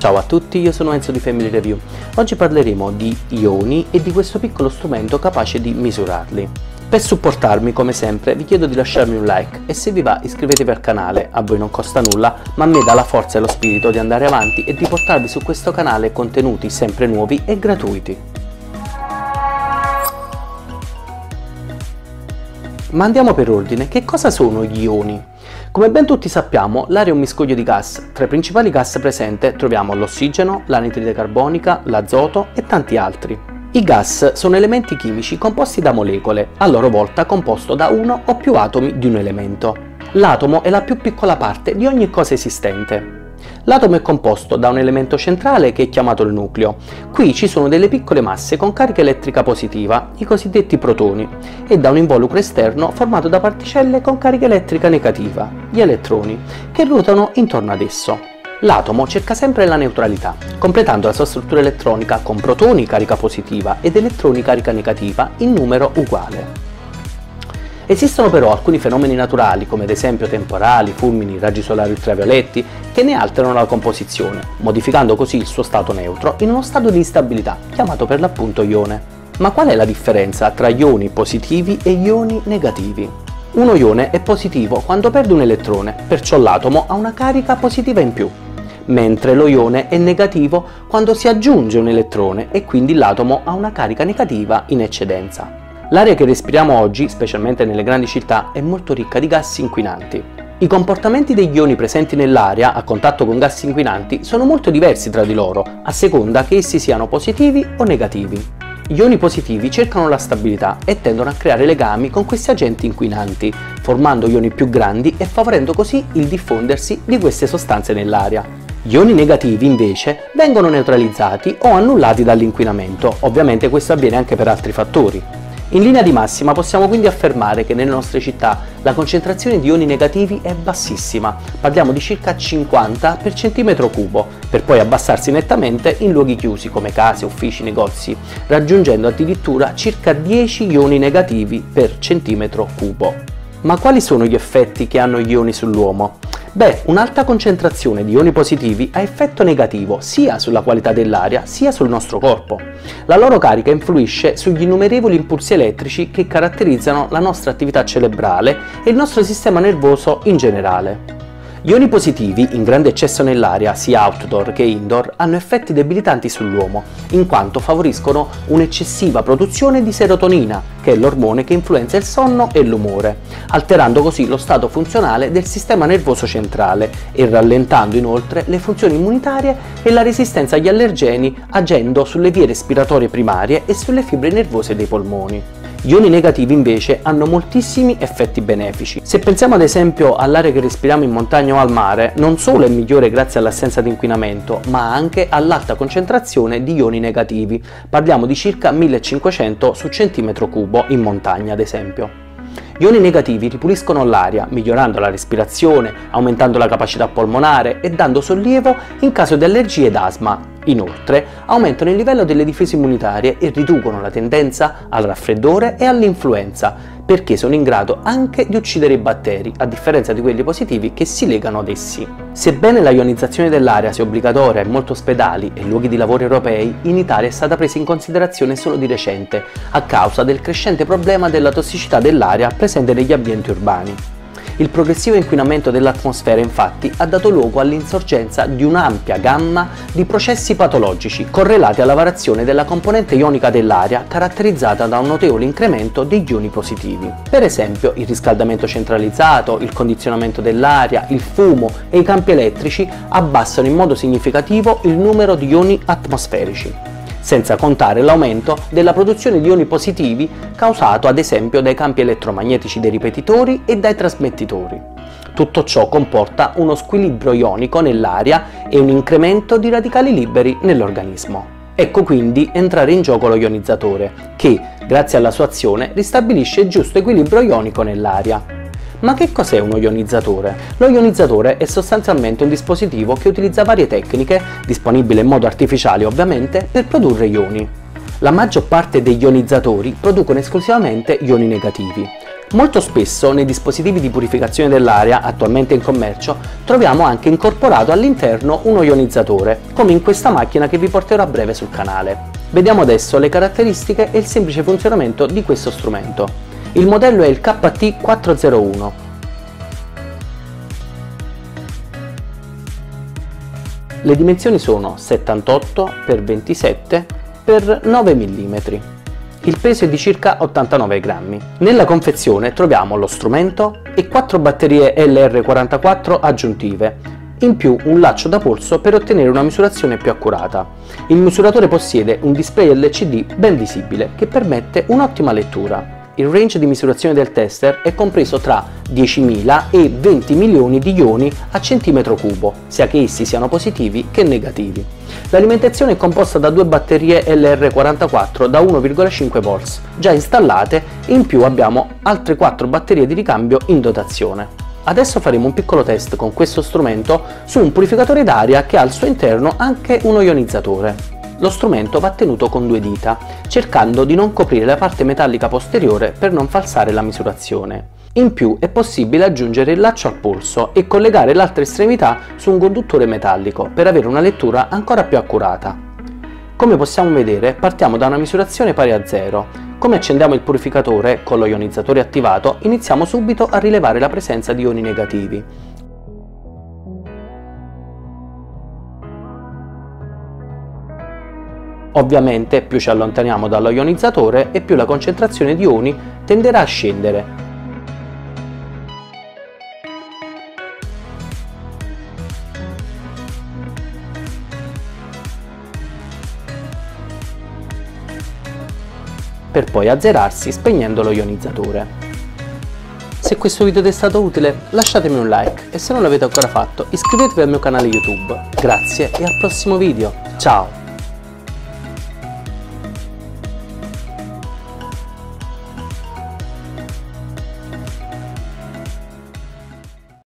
Ciao a tutti, io sono Enzo di Family Review. Oggi parleremo di ioni e di questo piccolo strumento capace di misurarli. Per supportarmi, come sempre, vi chiedo di lasciarmi un like e se vi va iscrivetevi al canale, a voi non costa nulla, ma a me dà la forza e lo spirito di andare avanti e di portarvi su questo canale contenuti sempre nuovi e gratuiti. Ma andiamo per ordine, che cosa sono gli ioni? Come ben tutti sappiamo, l'aria è un miscuglio di gas. Tra i principali gas presenti troviamo l'ossigeno, l'anidride carbonica, l'azoto e tanti altri. I gas sono elementi chimici composti da molecole, a loro volta composto da uno o più atomi di un elemento. L'atomo è la più piccola parte di ogni cosa esistente. L'atomo è composto da un elemento centrale che è chiamato il nucleo. Qui ci sono delle piccole masse con carica elettrica positiva, i cosiddetti protoni, e da un involucro esterno formato da particelle con carica elettrica negativa, gli elettroni, che ruotano intorno ad esso. L'atomo cerca sempre la neutralità, completando la sua struttura elettronica con protoni carica positiva ed elettroni carica negativa in numero uguale. Esistono però alcuni fenomeni naturali, come ad esempio temporali, fulmini, raggi solari ultravioletti, che ne alterano la composizione, modificando così il suo stato neutro in uno stato di instabilità, chiamato per l'appunto ione. Ma qual è la differenza tra ioni positivi e ioni negativi? Uno ione è positivo quando perde un elettrone, perciò l'atomo ha una carica positiva in più, mentre lo ione è negativo quando si aggiunge un elettrone e quindi l'atomo ha una carica negativa in eccedenza. L'aria che respiriamo oggi, specialmente nelle grandi città, è molto ricca di gas inquinanti. I comportamenti degli ioni presenti nell'aria a contatto con gas inquinanti sono molto diversi tra di loro, a seconda che essi siano positivi o negativi. Gli ioni positivi cercano la stabilità e tendono a creare legami con questi agenti inquinanti, formando ioni più grandi e favorendo così il diffondersi di queste sostanze nell'aria. Gli ioni negativi, invece, vengono neutralizzati o annullati dall'inquinamento, ovviamente questo avviene anche per altri fattori. In linea di massima possiamo quindi affermare che nelle nostre città la concentrazione di ioni negativi è bassissima, parliamo di circa 50 per centimetro cubo, per poi abbassarsi nettamente in luoghi chiusi come case, uffici, negozi, raggiungendo addirittura circa 10 ioni negativi per centimetro cubo. Ma quali sono gli effetti che hanno gli ioni sull'uomo? Beh, un'alta concentrazione di ioni positivi ha effetto negativo sia sulla qualità dell'aria sia sul nostro corpo. La loro carica influisce sugli innumerevoli impulsi elettrici che caratterizzano la nostra attività cerebrale e il nostro sistema nervoso in generale. Gli ioni positivi, in grande eccesso nell'aria, sia outdoor che indoor, hanno effetti debilitanti sull'uomo, in quanto favoriscono un'eccessiva produzione di serotonina, che è l'ormone che influenza il sonno e l'umore, alterando così lo stato funzionale del sistema nervoso centrale e rallentando inoltre le funzioni immunitarie e la resistenza agli allergeni, agendo sulle vie respiratorie primarie e sulle fibre nervose dei polmoni. Gli ioni negativi invece hanno moltissimi effetti benefici. Se pensiamo ad esempio all'aria che respiriamo in montagna o al mare, non solo è migliore grazie all'assenza di inquinamento, ma anche all'alta concentrazione di ioni negativi. Parliamo di circa 1500 su centimetro cubo in montagna ad esempio. Gli ioni negativi ripuliscono l'aria, migliorando la respirazione, aumentando la capacità polmonare e dando sollievo in caso di allergie ed asma. Inoltre, aumentano il livello delle difese immunitarie e riducono la tendenza al raffreddore e all'influenza, perché sono in grado anche di uccidere i batteri, a differenza di quelli positivi che si legano ad essi. Sebbene la ionizzazione dell'aria sia obbligatoria in molti ospedali e luoghi di lavoro europei, in Italia è stata presa in considerazione solo di recente, a causa del crescente problema della tossicità dell'aria presente negli ambienti urbani. Il progressivo inquinamento dell'atmosfera infatti ha dato luogo all'insorgenza di un'ampia gamma di processi patologici correlati alla variazione della componente ionica dell'aria caratterizzata da un notevole incremento degli ioni positivi. Per esempio il riscaldamento centralizzato, il condizionamento dell'aria, il fumo e i campi elettrici abbassano in modo significativo il numero di ioni atmosferici, senza contare l'aumento della produzione di ioni positivi causato ad esempio dai campi elettromagnetici dei ripetitori e dai trasmettitori. Tutto ciò comporta uno squilibrio ionico nell'aria e un incremento di radicali liberi nell'organismo. Ecco quindi entrare in gioco lo ionizzatore, che, grazie alla sua azione, ristabilisce il giusto equilibrio ionico nell'aria. Ma che cos'è uno ionizzatore? Lo ionizzatore è sostanzialmente un dispositivo che utilizza varie tecniche, disponibile in modo artificiale ovviamente, per produrre ioni. La maggior parte degli ionizzatori producono esclusivamente ioni negativi. Molto spesso nei dispositivi di purificazione dell'aria attualmente in commercio troviamo anche incorporato all'interno uno ionizzatore, come in questa macchina che vi porterò a breve sul canale. Vediamo adesso le caratteristiche e il semplice funzionamento di questo strumento. Il modello è il KT-401. Le dimensioni sono 78 x 27 x 9 mm. Il peso è di circa 89 grammi. Nella confezione troviamo lo strumento e 4 batterie LR44 aggiuntive, in più un laccio da polso per ottenere una misurazione più accurata. Il misuratore possiede un display LCD ben visibile che permette un'ottima lettura. Il range di misurazione del tester è compreso tra 10.000 e 20 milioni di ioni a centimetro cubo, sia che essi siano positivi che negativi. L'alimentazione è composta da 2 batterie LR44 da 1,5 V già installate e in più abbiamo altre 4 batterie di ricambio in dotazione. Adesso faremo un piccolo test con questo strumento su un purificatore d'aria che ha al suo interno anche uno ionizzatore. Lo strumento va tenuto con 2 dita, cercando di non coprire la parte metallica posteriore per non falsare la misurazione. In più è possibile aggiungere il laccio al polso e collegare l'altra estremità su un conduttore metallico per avere una lettura ancora più accurata. Come possiamo vedere, partiamo da una misurazione pari a 0. Come accendiamo il purificatore con lo ionizzatore attivato, iniziamo subito a rilevare la presenza di ioni negativi. Ovviamente più ci allontaniamo dallo ionizzatore e più la concentrazione di ioni tenderà a scendere. Per poi azzerarsi spegnendo lo ionizzatore. Se questo video ti è stato utile lasciatemi un like e se non l'avete ancora fatto iscrivetevi al mio canale YouTube. Grazie e al prossimo video. Ciao!